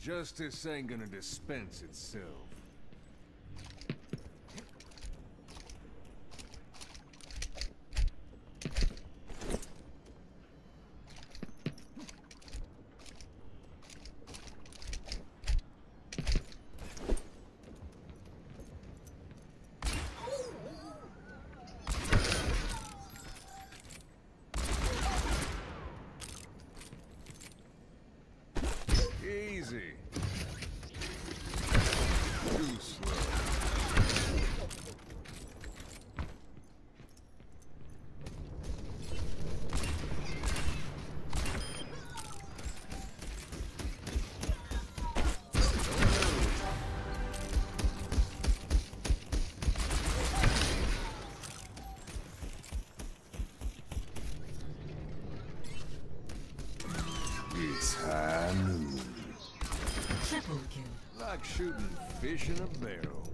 Justice ain't gonna dispense itself. Shooting fish in a barrel.